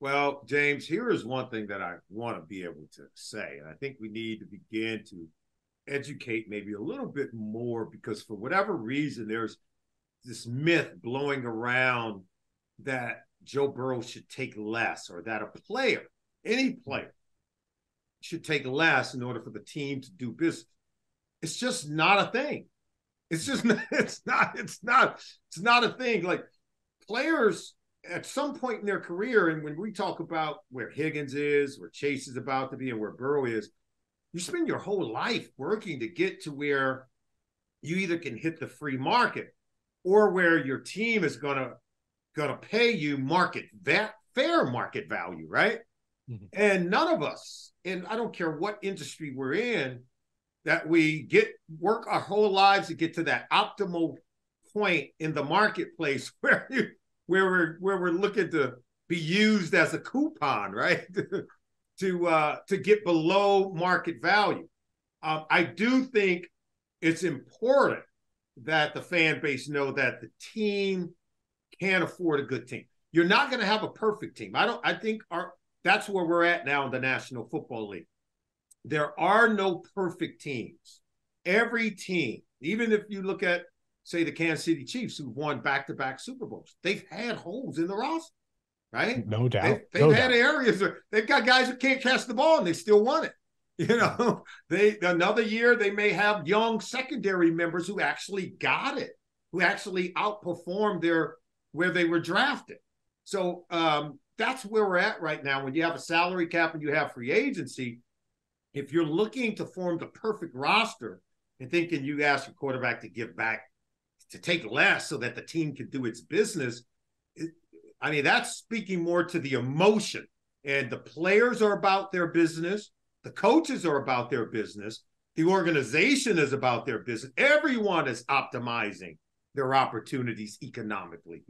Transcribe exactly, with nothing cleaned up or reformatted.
Well, James, here is one thing that I want to be able to say, and I think we need to begin to educate maybe a little bit more, because for whatever reason, there's this myth blowing around that Joe Burrow should take less, or that a player, any player, should take less in order for the team to do business. It's just not a thing. It's just not, it's not, it's not, it's not a thing. Like, players at some point in their career, and when we talk about where Higgins is, where Chase is about to be, and where Burrow is, you spend your whole life working to get to where you either can hit the free market or where your team is going to going to pay you market that fair market value, right? Mm-hmm. And none of us, and I don't care what industry we're in, that we get work our whole lives to get to that optimal point in the marketplace where you, where we're where we're looking to be used as a coupon, right? to uh, to get below market value. Um, I do think it's important that the fan base know that the team can't afford a good team. You're not going to have a perfect team. I don't. I think our that's where we're at now in the National Football League. There are no perfect teams. Every team, even if you look at, say, the Kansas City Chiefs, who've won back-to-back Super Bowls, they've had holes in the roster, right? No doubt. They've, they've no had doubt. areas where they've got guys who can't catch the ball and they still won it. You know, they another year they may have young secondary members who actually got it, who actually outperformed their where they were drafted. So um, that's where we're at right now. When you have a salary cap and you have free agency, if you're looking to form the perfect roster and thinking you ask your quarterback to give back, to take less so that the team can do its business, it, I mean, that's speaking more to the emotion. And the players are about their business. The coaches are about their business. The organization is about their business. Everyone is optimizing their opportunities economically.